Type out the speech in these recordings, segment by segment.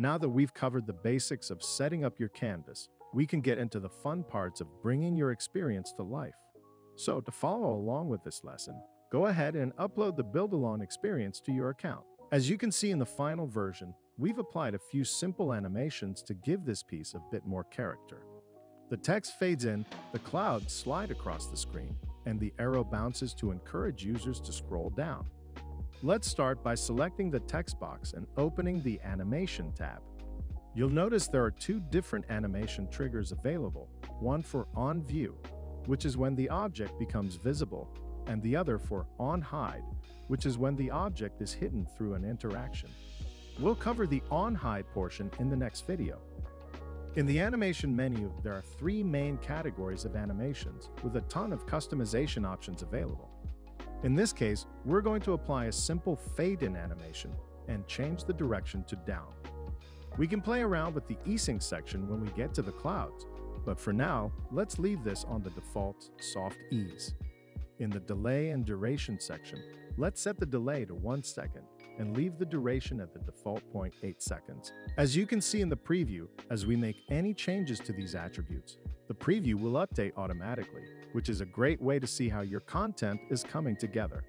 Now that we've covered the basics of setting up your canvas, we can get into the fun parts of bringing your experience to life. So to follow along with this lesson, go ahead and upload the Build-Along experience to your account. As you can see in the final version, we've applied a few simple animations to give this piece a bit more character. The text fades in, the clouds slide across the screen, and the arrow bounces to encourage users to scroll down. Let's start by selecting the text box and opening the Animation tab. You'll notice there are two different animation triggers available, one for On View, which is when the object becomes visible, and the other for On Hide, which is when the object is hidden through an interaction. We'll cover the On Hide portion in the next video. In the animation menu, there are three main categories of animations with a ton of customization options available. In this case, we're going to apply a simple fade-in animation and change the direction to down. We can play around with the easing section when we get to the clouds, but for now, let's leave this on the default soft ease. In the delay and duration section, let's set the delay to 1 second and leave the duration at the default 0.8 seconds. As you can see in the preview, as we make any changes to these attributes, the preview will update automatically, which is a great way to see how your content is coming together.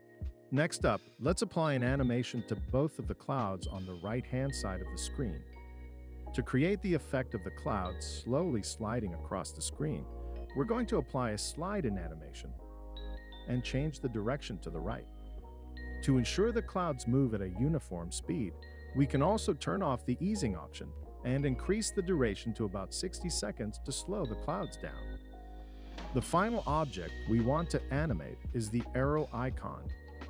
Next up, let's apply an animation to both of the clouds on the right-hand side of the screen. To create the effect of the clouds slowly sliding across the screen, we're going to apply a slide-in animation and change the direction to the right. To ensure the clouds move at a uniform speed, we can also turn off the easing option and increase the duration to about 60 seconds to slow the clouds down. The final object we want to animate is the arrow icon.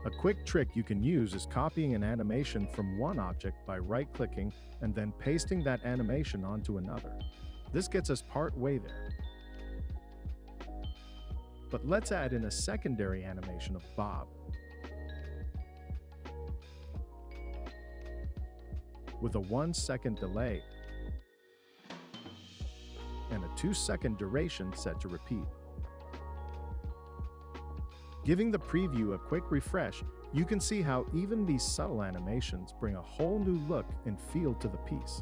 A quick trick you can use is copying an animation from one object by right-clicking and then pasting that animation onto another. This gets us part way there. But let's add in a secondary animation of Bob. With a 1 second delay and a 2 second duration set to repeat. Giving the preview a quick refresh, you can see how even these subtle animations bring a whole new look and feel to the piece.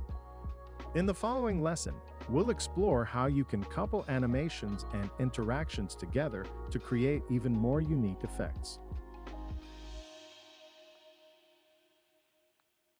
In the following lesson, we'll explore how you can couple animations and interactions together to create even more unique effects.